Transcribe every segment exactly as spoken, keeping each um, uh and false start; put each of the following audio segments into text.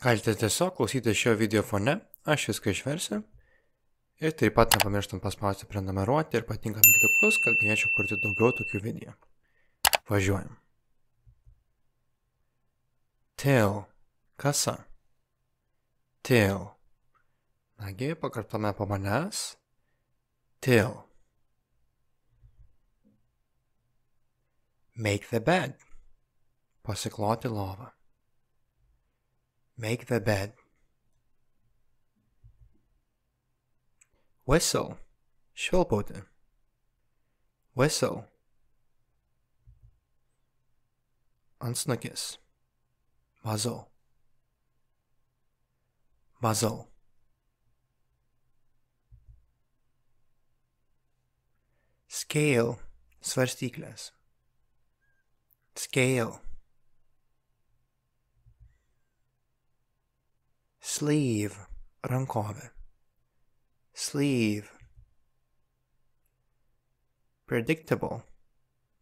Haideți de să o klausyti šio video fone, aš viską išversiu. Ir taip pat nepamirštant paspausti prenumeruoti ir patinka mygtukus, kad galėčiau kurti daugiau tokių video. Važiuojam. Tail. Kasa. Tail. Nagi, pakartome po manęs. Tail. Make the bed. Pasikloti lovą. Make the bed. Whistle. Švilpauti. Whistle. Antsnukis. Muzzle. Muzzle. Scale. Svarstyklės. Scale. Sleeve. Rankovė. Sleeve. Predictable.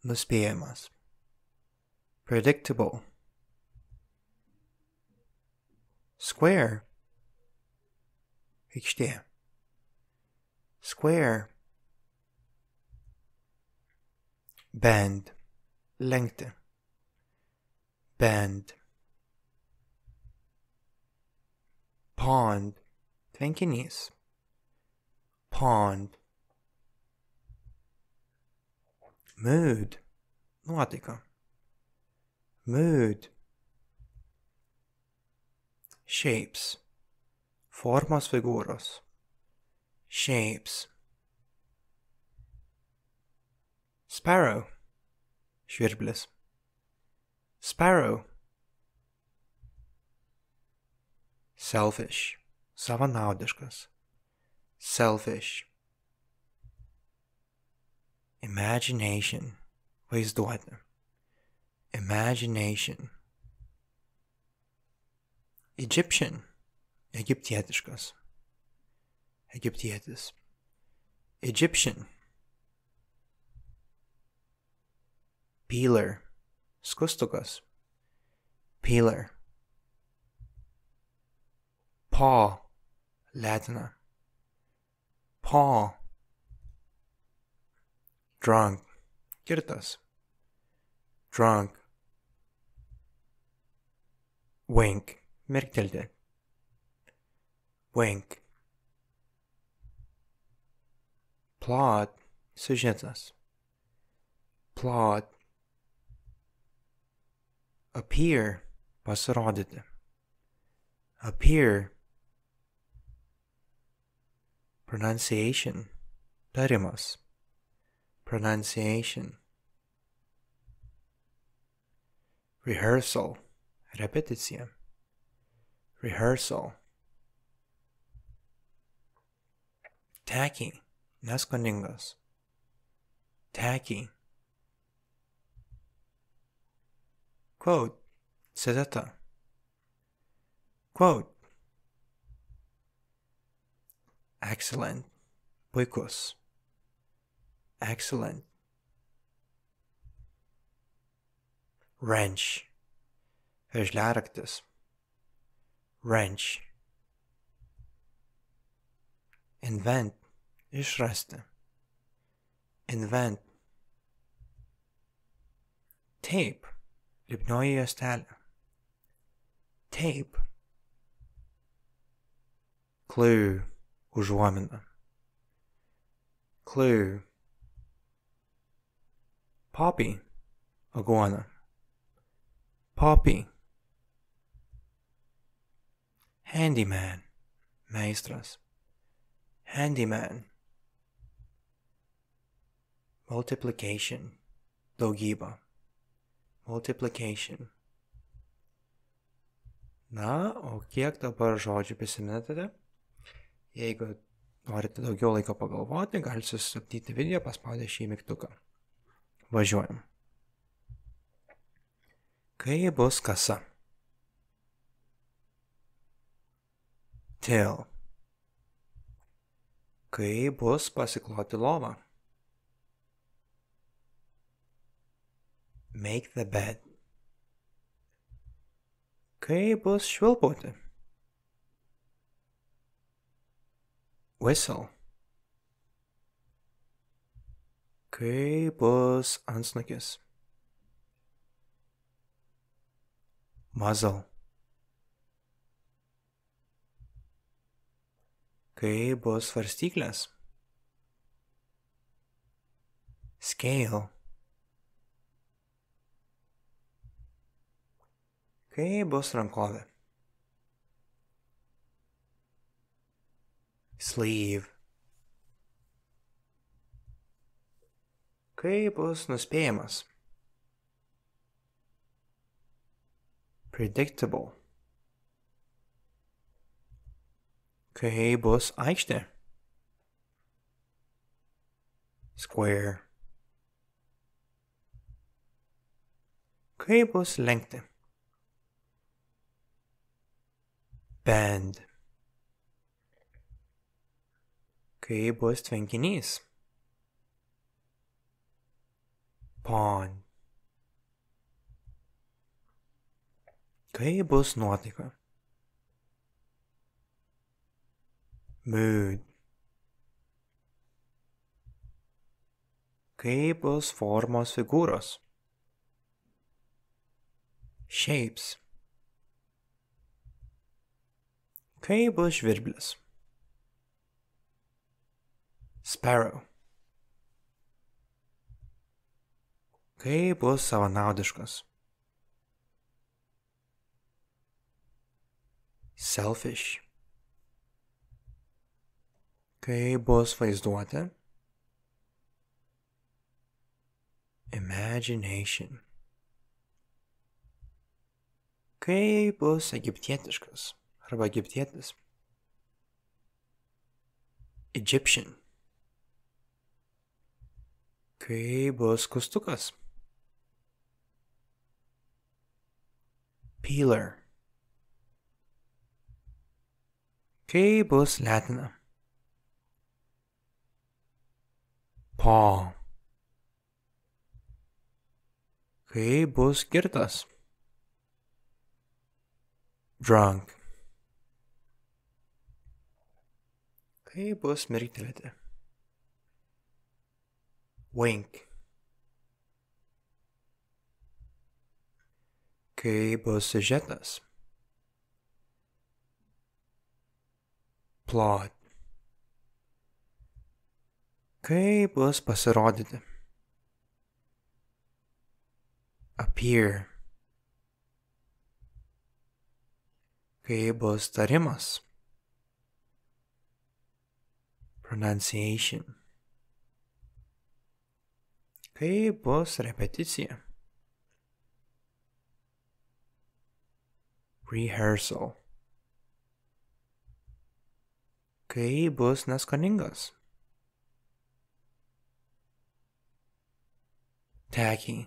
Nuspėjamas. Predictable. Square. Aikštė. Square. Bend. Lenkti. Bend. Pond. Tvenkinys. Pond. Mood. Nuotaika. Mood. Shapes. Formos figūros. Shapes. Sparrow. Žvirblis. Sparrow. Selfish. Savanaudiškas. Selfish. Imagination. Vaizduoti. Imagination. Egyptian. Egiptietiškas. Egiptietis. Egyptian. Peeler. Skustukas. Peeler. Paw. Latina. Paw. Drunk. Girtas. Drunk. Wink. Mirktelti. Wink. Plot. Sujetas. Plot. Appear. Pasirodyti. Appear. Pronunciation. Tarimas. Pronunciation. Rehearsal. Repeticija. Rehearsal. Tacky. Neskoningas. Tacky. Quote. Citata. Quote. Excellent. Puikus. Excellent. Wrench. Vežliaraktis. Wrench. Invent. Išrasti. Invent. Tape. Lipnioji juostelė. Tape. Clue. Užuomina. Clue. Poppy. Aguona. Poppy. Handyman. Meistras. Handyman. Multiplication. Daugyba. Multiplication. Na, o kiek dabar žodžių prisiminate? Jeigu norite daugiau laiko pagalvoti, galite sustabdyti video paspaudę šį mygtuką. Važiuojam. Kai bus kasa? Till. Kai bus pasikloti lovą? Make the bed. Kai bus švilpauti? Whistle. Kreipos antsnukis. Muzzle. Kreipos svarstyklės. Scale. Kreipos rankovė. Sleeve. Kaip bus nuspėjamas. Predictable. Kaip bus aikštė. Square. Kaip bus lengtė. Bend. Kaip bus tvenkinys. Pond. Kaip bus nuotaika. Mood. Kaip bus formos figūros. Shapes. Kaip bus žvirblis. Sparrow. Kaip bus savanaudiškas. Selfish. Kaip bus vaizduotė. Imagination. Kaip bus egiptietiškas arba egiptietis. Egyptian. Kaip bus kustukas. Peeler. Kaip bus letina. Paw. Kaip bus girtas. Drunk. Kaip bus mirktelėti. Wink. Kaip bus siužetas. Plot. Kaip bus pasirodyti. Appear. Kaip bus tarimas. Pronunciation. Kaip bus repeticija. Rehearsal. Kaip bus neskoningas. Tacky.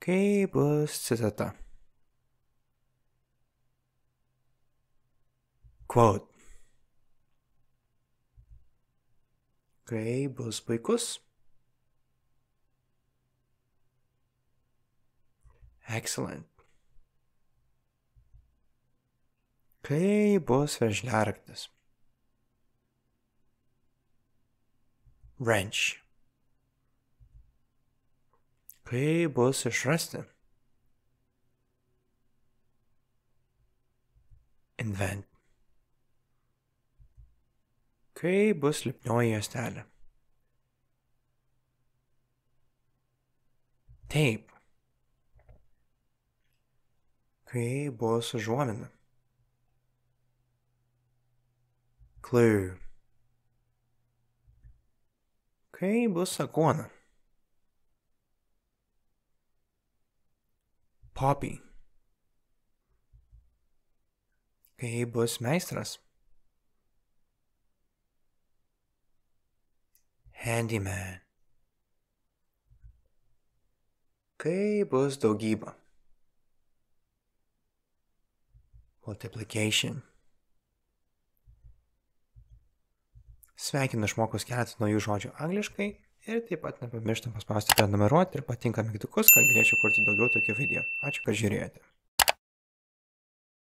Kaip bus citata. Quote. Kaip bus puikus. Excellent. Kaip bus veržliaraktis. Wrench. Kaip bus išrasti. Invent. Kaip bus lipnioji juostelė. Tape. Kaip bus užuomina. Clue. Kaip bus agona. Poppy. Kaip bus meistras. Handyman. Kaip bus daugyba. Multiplication. Sveikinu išmokus keletą naujų žodžių angliškai ir taip pat nepamirštam paspausti prenumeruoti ir patinka mygtukus, kad galėčiau kurti daugiau tokių video. Ačiū, kad žiūrėjote.